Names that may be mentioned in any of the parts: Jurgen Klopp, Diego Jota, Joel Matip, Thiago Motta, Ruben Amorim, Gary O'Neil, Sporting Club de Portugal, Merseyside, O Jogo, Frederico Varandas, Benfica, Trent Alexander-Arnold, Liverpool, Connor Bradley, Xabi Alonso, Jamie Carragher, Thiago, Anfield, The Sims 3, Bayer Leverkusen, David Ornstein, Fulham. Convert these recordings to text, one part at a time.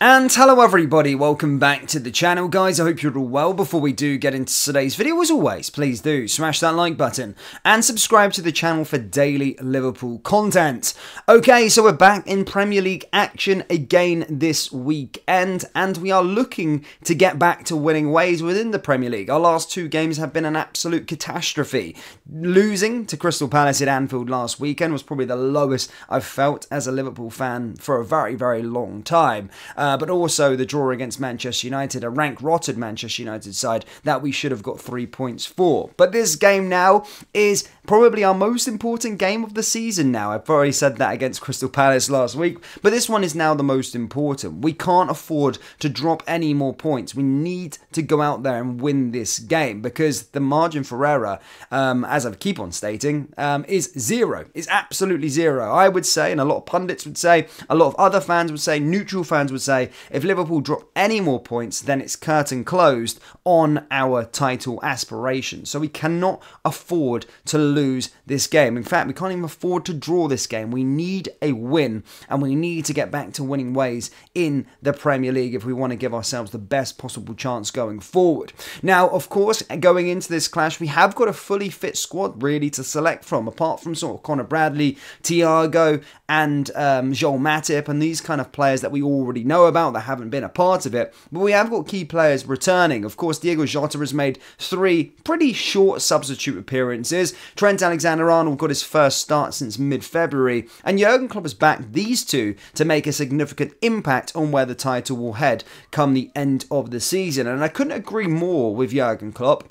And hello everybody, welcome back to the channel guys, I hope you're all well. Before we do get into today's video, as always, please do smash that like button and subscribe to the channel for daily Liverpool content. Okay, so we're back in Premier League action again this weekend, and we are looking to get back to winning ways within the Premier League. Our last two games have been an absolute catastrophe. Losing to Crystal Palace at Anfield last weekend was probably the lowest I've felt as a Liverpool fan for a very, very long time. But also the draw against Manchester United, a rank-rotted Manchester United side that we should have got 3 points for. But this game now is probably our most important game of the season now. I've already said that against Crystal Palace last week, but this one is now the most important. We can't afford to drop any more points. We need to go out there and win this game because the margin for error, as I keep on stating, is zero. It's absolutely zero. I would say, and a lot of pundits would say, a lot of other fans would say, neutral fans would say, if Liverpool drop any more points, then it's curtain closed on our title aspirations. So we cannot afford to lose this game. In fact, we can't even afford to draw this game. We need a win, and we need to get back to winning ways in the Premier League if we want to give ourselves the best possible chance going forward. Now, of course, going into this clash, we have got a fully fit squad really to select from, apart from sort of Connor Bradley, Thiago, and Joel Matip, and these kind of players that we already know about that haven't been a part of it, but we have got key players returning. Of course, Diego Jota has made 3 pretty short substitute appearances. Trent Alexander-Arnold got his first start since mid-February, and Jurgen Klopp has backed these two to make a significant impact on where the title will head come the end of the season. And I couldn't agree more with Jurgen Klopp.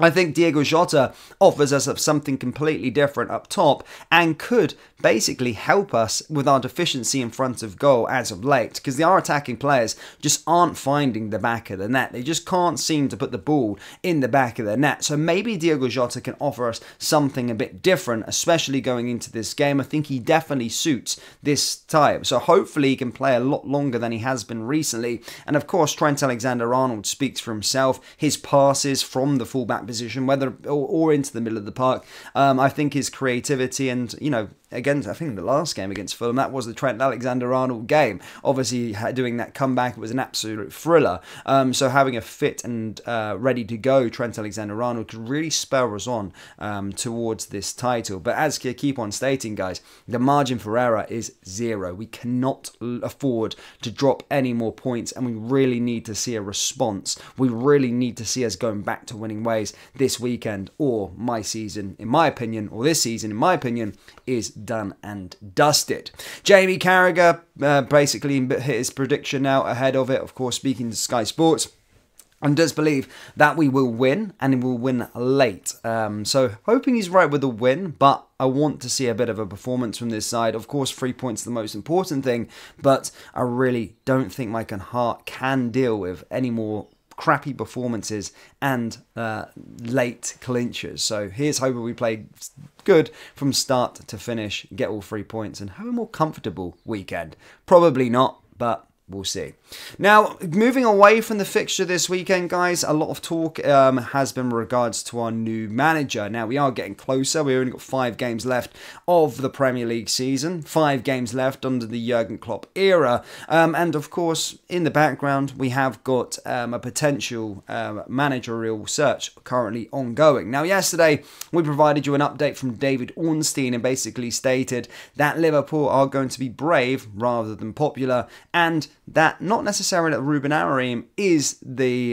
I think Diego Jota offers us something completely different up top and could basically help us with our deficiency in front of goal as of late, because our attacking players just aren't finding the back of the net. They just can't seem to put the ball in the back of the net. So maybe Diego Jota can offer us something a bit different, especially going into this game. I think he definitely suits this type. So hopefully he can play a lot longer than he has been recently. And of course, Trent Alexander-Arnold speaks for himself. His passes from the fullback position, whether or into the middle of the park, I think his creativity, and you know, again, I think the last game against Fulham, that was the Trent Alexander-Arnold game. Obviously, doing that comeback was an absolute thriller. So having a fit and ready to go Trent Alexander-Arnold could really spur us on towards this title. But as I keep on stating, guys, the margin for error is zero. We cannot afford to drop any more points, and we really need to see a response. We really need to see us going back to winning ways this weekend, or my season, in my opinion, or this season, in my opinion, is done and dusted. Jamie Carragher basically hit his prediction now ahead of it, of course, speaking to Sky Sports, and does believe that we will win, and we'll win late. So hoping he's right with the win, but I want to see a bit of a performance from this side. Of course, 3 points are the most important thing, but I really don't think my heart can deal with any more crappy performances and late clinchers. So here's hoping we play good from start to finish, get all 3 points, and have a more comfortable weekend. Probably not, but we'll see. Now, moving away from the fixture this weekend, guys, a lot of talk has been regards to our new manager. Now, we are getting closer. We've only got 5 games left of the Premier League season, 5 games left under the Jurgen Klopp era. And, of course, in the background, we have got a potential managerial search currently ongoing. Now, yesterday, we provided you an update from David Ornstein and basically stated that Liverpool are going to be brave rather than popular, and that not necessarily that Ruben Amorim is the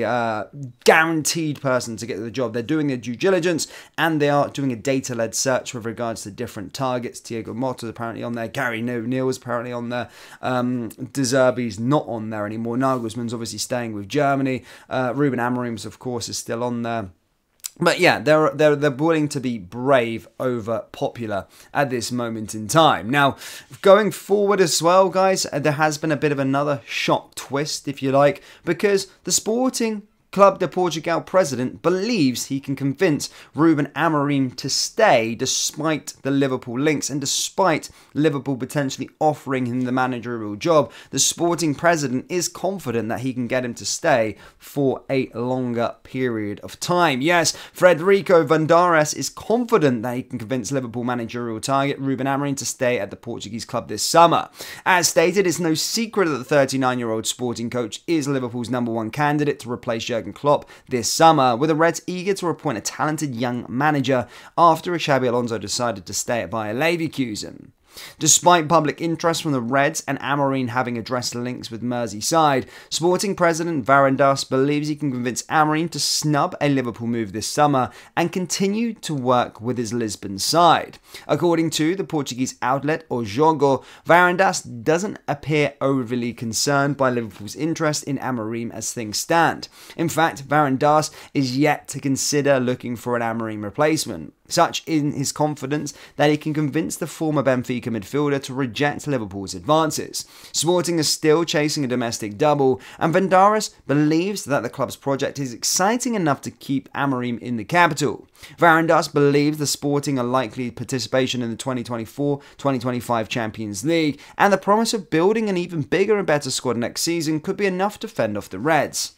guaranteed person to get the job. They're doing their due diligence, and they are doing a data-led search with regards to different targets. Thiago Motta apparently on there. Gary O'Neil is apparently on there. Deserby's not on there anymore. Nagelsmann's obviously staying with Germany. Ruben Amorim's, of course, is still on there. But yeah, they're willing to be brave over popular at this moment in time. Now, going forward as well, guys, there has been a bit of another shock twist, if you like, because the Sporting Club de Portugal president believes he can convince Ruben Amorim to stay despite the Liverpool links and despite Liverpool potentially offering him the managerial job. The Sporting president is confident that he can get him to stay for a longer period of time. Yes, Frederico Varandas is confident that he can convince Liverpool managerial target Ruben Amorim to stay at the Portuguese club this summer. As stated, it's no secret that the 39-year-old Sporting coach is Liverpool's #1 candidate to replace Jurgen Klopp this summer, with the Reds eager to appoint a talented young manager after Xabi Alonso decided to stay at Bayer Leverkusen. Despite public interest from the Reds and Amorim having addressed the links with Merseyside, Sporting president Varandas believes he can convince Amorim to snub a Liverpool move this summer and continue to work with his Lisbon side. According to the Portuguese outlet O Jogo, Varandas doesn't appear overly concerned by Liverpool's interest in Amorim as things stand. In fact, Varandas is yet to consider looking for an Amorim replacement. Such in his confidence that he can convince the former Benfica midfielder to reject Liverpool's advances. Sporting is still chasing a domestic double, and Varandas believes that the club's project is exciting enough to keep Amorim in the capital. Varandas believes the Sporting are likely participation in the 2024-2025 Champions League, and the promise of building an even bigger and better squad next season could be enough to fend off the Reds.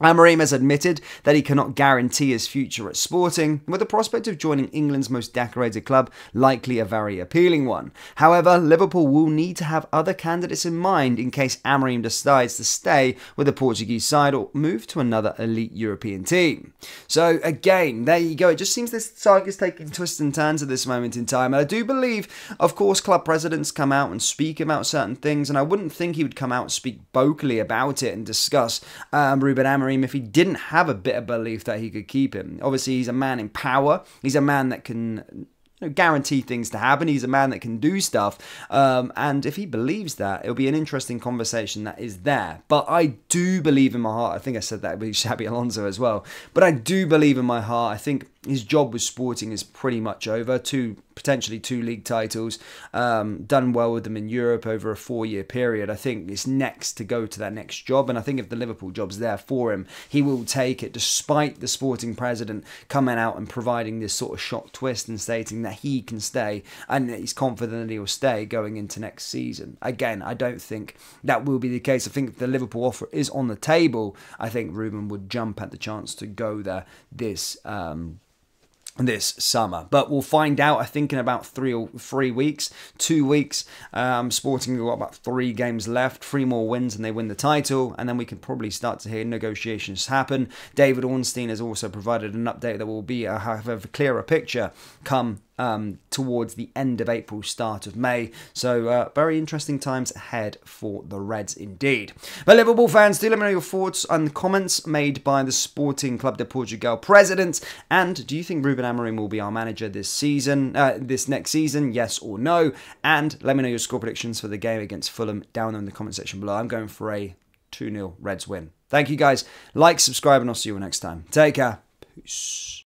Amorim has admitted that he cannot guarantee his future at Sporting, with the prospect of joining England's most decorated club likely a very appealing one. However, Liverpool will need to have other candidates in mind in case Amorim decides to stay with the Portuguese side or move to another elite European team. So again, there you go. It just seems this saga is taking twists and turns at this moment in time. And I do believe, of course, club presidents come out and speak about certain things, and I wouldn't think he would come out and speak vocally about it and discuss Ruben Amorim if he didn't have a bit of belief that he could keep him. Obviously, he's a man in power. He's a man that can guarantee things to happen. He's a man that can do stuff. And if he believes that, it'll be an interesting conversation that is there. But I do believe in my heart. I think I said that with Xabi Alonso as well. But I do believe in my heart. I think his job with Sporting is pretty much over. Potentially two league titles, done well with them in Europe over a 4-year period. I think it's next to go to that next job, and I think if the Liverpool job's there for him, he will take it, despite the Sporting president coming out and providing this sort of shock twist and stating that he can stay and that he's confident that he'll stay going into next season. Again, I don't think that will be the case. I think if the Liverpool offer is on the table, I think Ruben would jump at the chance to go there this summer, but we'll find out. I think in about two weeks, Sporting have got about 3 games left, 3 more wins and they win the title, and then we can probably start to hear negotiations happen. David Ornstein has also provided an update that will be have a clearer picture come towards the end of April, start of May. So very interesting times ahead for the Reds indeed. But Liverpool fans, do let me know your thoughts and comments made by the Sporting Club de Portugal president. And do you think Ruben Amorim will be our manager this season, this next season? Yes or no? And let me know your score predictions for the game against Fulham down in the comment section below. I'm going for a 2-0 Reds win. Thank you guys. Like, subscribe, and I'll see you next time. Take care. Peace.